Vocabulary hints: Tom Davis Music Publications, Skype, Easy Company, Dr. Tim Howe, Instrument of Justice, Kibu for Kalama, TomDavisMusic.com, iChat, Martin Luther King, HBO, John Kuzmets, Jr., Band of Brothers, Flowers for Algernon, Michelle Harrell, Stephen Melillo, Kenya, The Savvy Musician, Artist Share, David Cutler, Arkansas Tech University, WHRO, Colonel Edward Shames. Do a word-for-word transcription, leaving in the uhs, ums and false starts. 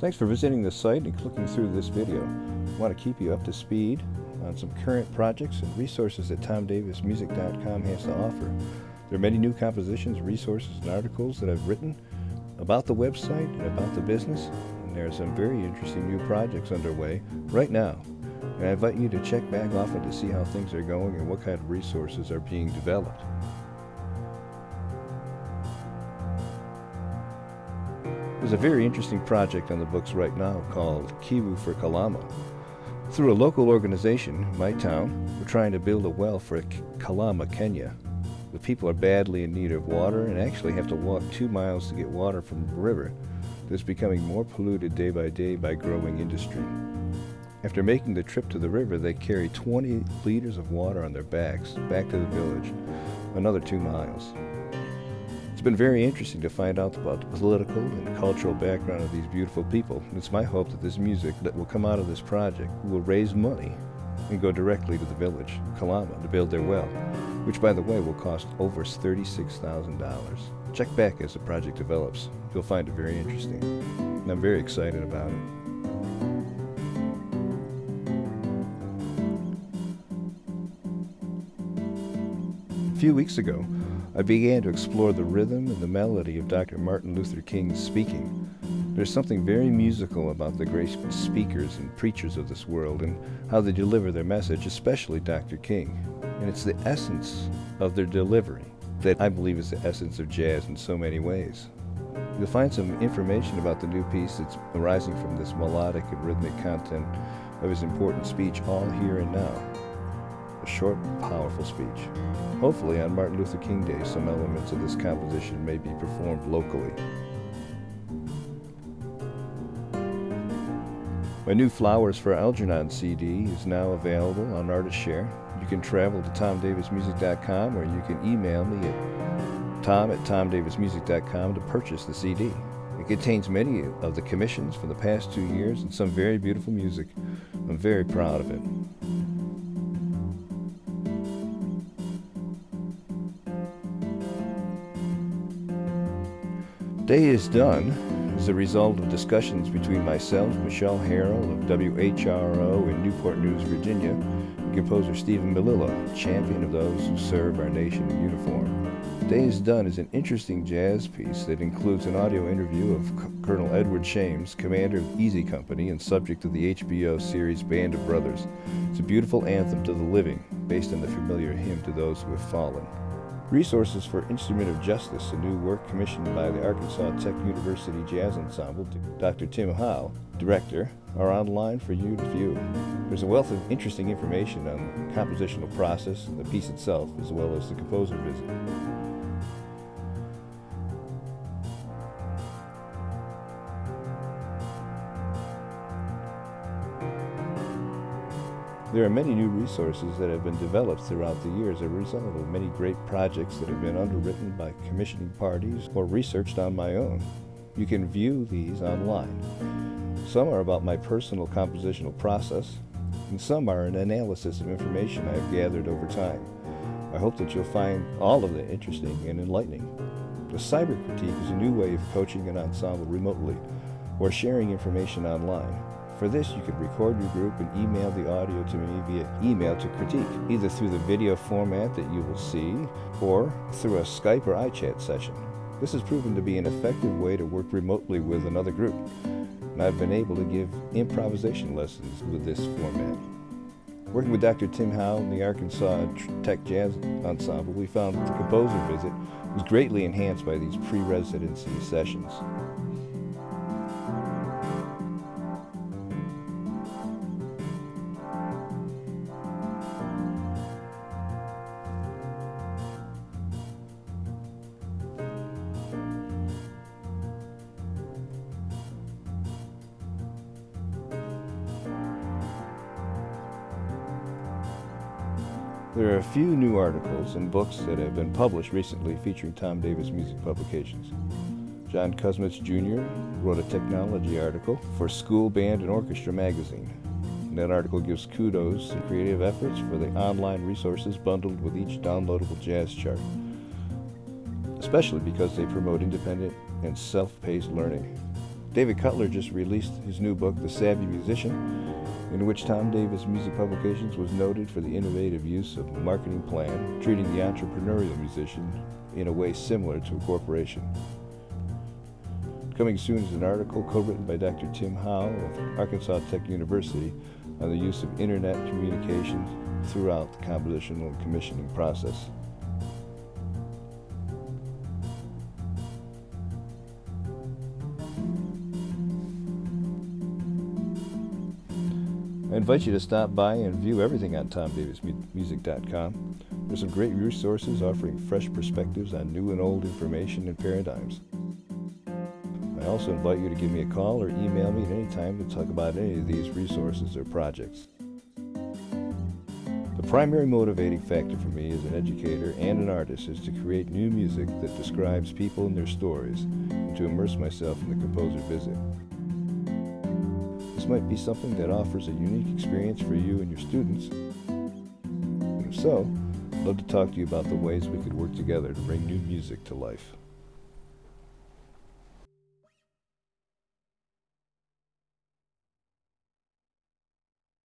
Thanks for visiting the site and clicking through this video. I want to keep you up to speed on some current projects and resources that Tom Davis Music dot com has to offer. There are many new compositions, resources, and articles that I've written about the website and about the business, and there are some very interesting new projects underway right now. And I invite you to check back often to see how things are going and what kind of resources are being developed. There's a very interesting project on the books right now called Kibu for Kalama. Through a local organization, my town, we're trying to build a well for Kalama, Kenya. The people are badly in need of water and actually have to walk two miles to get water from the river that's becoming more polluted day by day by growing industry. After making the trip to the river, they carry twenty liters of water on their backs back to the village, another two miles. It's been very interesting to find out about the political and cultural background of these beautiful people. It's my hope that this music that will come out of this project will raise money and go directly to the village, Kalama, to build their well, which, by the way, will cost over thirty-six thousand dollars. Check back as the project develops. You'll find it very interesting, and I'm very excited about it. A few weeks ago, I began to explore the rhythm and the melody of Doctor Martin Luther King's speaking. There's something very musical about the great speakers and preachers of this world and how they deliver their message, especially Doctor King. And it's the essence of their delivery that I believe is the essence of jazz in so many ways. You'll find some information about the new piece that's arising from this melodic and rhythmic content of his important speech, All Here and Now. A short, powerful speech. Hopefully on Martin Luther King Day, some elements of this composition may be performed locally. My new Flowers for Algernon C D is now available on Artist Share. You can travel to Tom Davis Music dot com or you can email me at tom at tom davis music dot com to purchase the C D. It contains many of the commissions from the past two years and some very beautiful music. I'm very proud of it. Day is Done is a result of discussions between myself, Michelle Harrell of W H R O in Newport News, Virginia, and composer Stephen Melillo, champion of those who serve our nation in uniform. Day is Done is an interesting jazz piece that includes an audio interview of Colonel Edward Shames, commander of Easy Company and subject of the H B O series Band of Brothers. It's a beautiful anthem to the living, based on the familiar hymn to those who have fallen. Resources for Instrument of Justice, a new work commissioned by the Arkansas Tech University Jazz Ensemble, Doctor Tim Howe, director, are online for you to view. There's a wealth of interesting information on the compositional process and the piece itself, as well as the composer visit. There are many new resources that have been developed throughout the years as a result of many great projects that have been underwritten by commissioning parties or researched on my own. You can view these online. Some are about my personal compositional process, and some are an analysis of information I have gathered over time. I hope that you'll find all of it interesting and enlightening. The cyber critique is a new way of coaching an ensemble remotely or sharing information online. For this, you can record your group and email the audio to me via email to critique, either through the video format that you will see or through a Skype or iChat session. This has proven to be an effective way to work remotely with another group, and I've been able to give improvisation lessons with this format. Working with Doctor Tim Howe and the Arkansas Tech Jazz Ensemble, we found that the composer visit was greatly enhanced by these pre-residency sessions. There are a few new articles and books that have been published recently featuring Tom Davis Music Publications. John Kuzmets, Junior wrote a technology article for School Band and Orchestra magazine. And that article gives kudos and creative efforts for the online resources bundled with each downloadable jazz chart, especially because they promote independent and self-paced learning. David Cutler just released his new book, The Savvy Musician, in which Tom Davis Music Publications was noted for the innovative use of a marketing plan, treating the entrepreneurial musician in a way similar to a corporation. Coming soon is an article co-written by Doctor Tim Howe of Arkansas Tech University on the use of internet communications throughout the compositional and commissioning process. I invite you to stop by and view everything on Tom Davis Music dot com. There's some great resources offering fresh perspectives on new and old information and paradigms. I also invite you to give me a call or email me at any time to talk about any of these resources or projects. The primary motivating factor for me as an educator and an artist is to create new music that describes people and their stories, and to immerse myself in the composer visit. This might be something that offers a unique experience for you and your students. And if so, I'd love to talk to you about the ways we could work together to bring new music to life.